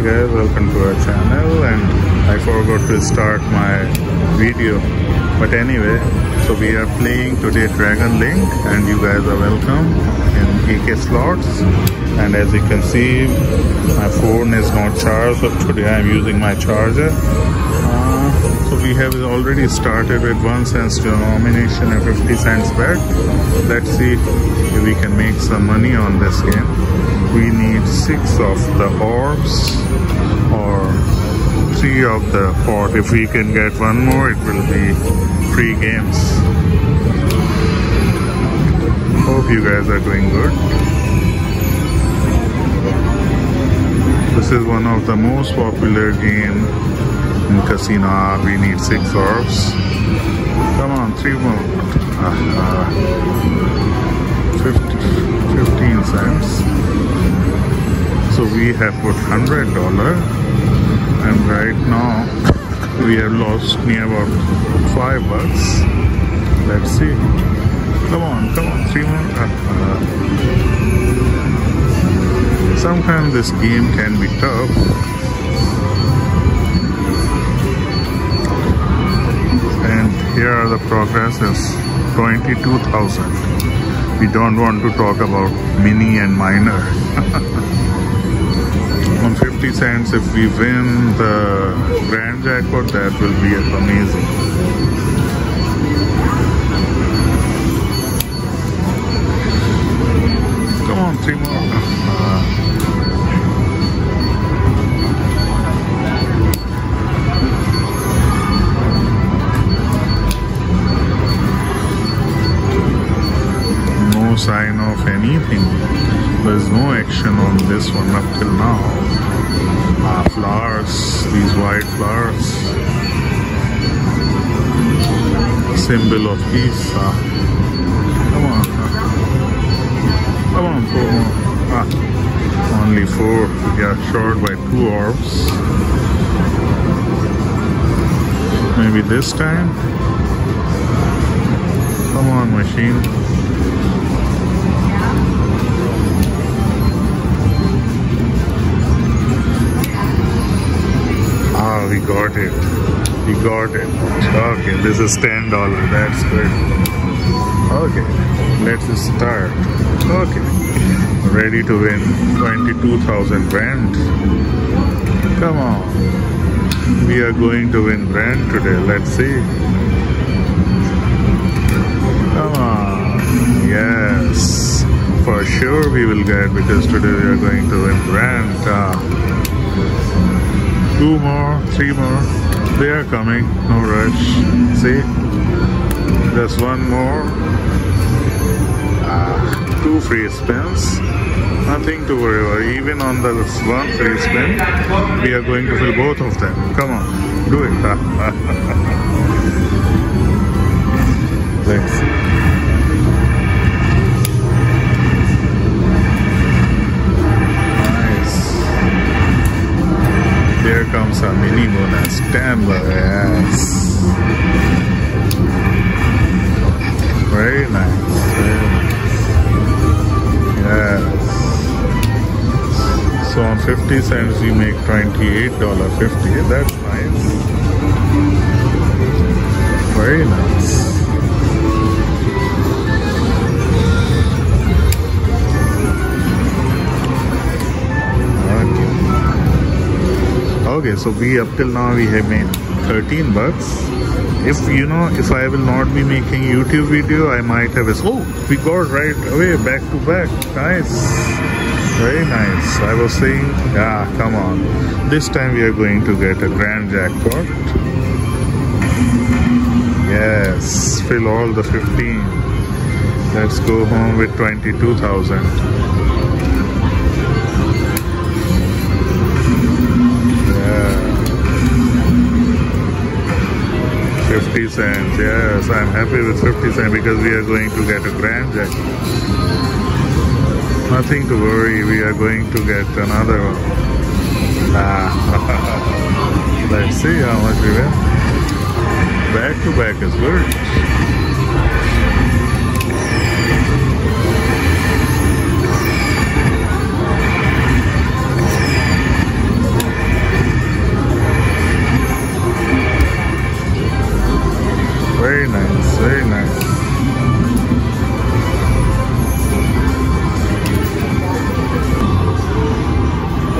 Hi guys, welcome to our channel, and I forgot to start my video, but anyway, so we are playing today Dragon Link, and you guys are welcome in AK Slots. And as you can see, my phone is not charged, so today I am using my charger. So we have already started with 1 cent denomination and 50 cents bet. Let's see if we can make some money on this game. We need 6 of the orbs or 3 of the pot. If we can get one more, it will be free games. Hope you guys are doing good. This is one of the most popular games in casino. We need 6 orbs. Come on, 3 more. 15 cents. So we have put $100, and right now we have lost near about $5. Let's see. Come on, 3 more. Sometimes this game can be tough. Here are the progresses, 22,000. We don't want to talk about mini and minor. On 50 cents, if we win the grand jackpot, that will be amazing. Come on, 3 more. Sign of anything. There's no action on this one up till now. Flowers, these white flowers, symbol of peace. Come on, 4 more. Only 4. We are short by 2 orbs. Maybe this time. Come on, machine. We got it. Okay, this is $10. That's good. Okay, let's start. Okay, ready to win 22,000 rand. Come on, we are going to win rand today. Let's see. Come on, yes, for sure we will get, because today we are going to win rand. 2 more, 3 more. They are coming, no rush. See? There's 1 more. 2 free spins. Nothing to worry about. Even on the 1 free spin, we are going to fill both of them. Come on, do it. Let's see. Here comes our mini bonus, $10. Yes. Very nice. Yes. So on 50 cents we make $28.50. That's nice. Very nice. Okay, so we up till now we have made $13. If you know, if I will not be making YouTube video, I might have we got right away back to back. Nice, very nice. I was saying, come on. This time we are going to get a grand jackpot. Yes, fill all the 15. Let's go home with 22,000. $50, yes, I'm happy with $50 because we are going to get a grand jackpot. Nothing to worry, we are going to get another one. Let's see how much we win. Back to back is good. Very nice, very nice.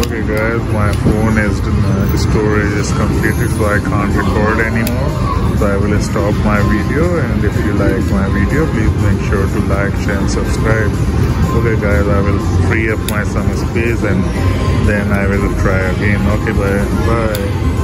Okay guys, my phone is storage is completed, so I can't record anymore. So I will stop my video, and if you like my video, please make sure to like, share and subscribe. Okay guys, I will free up my some space and then I will try again. Okay, bye.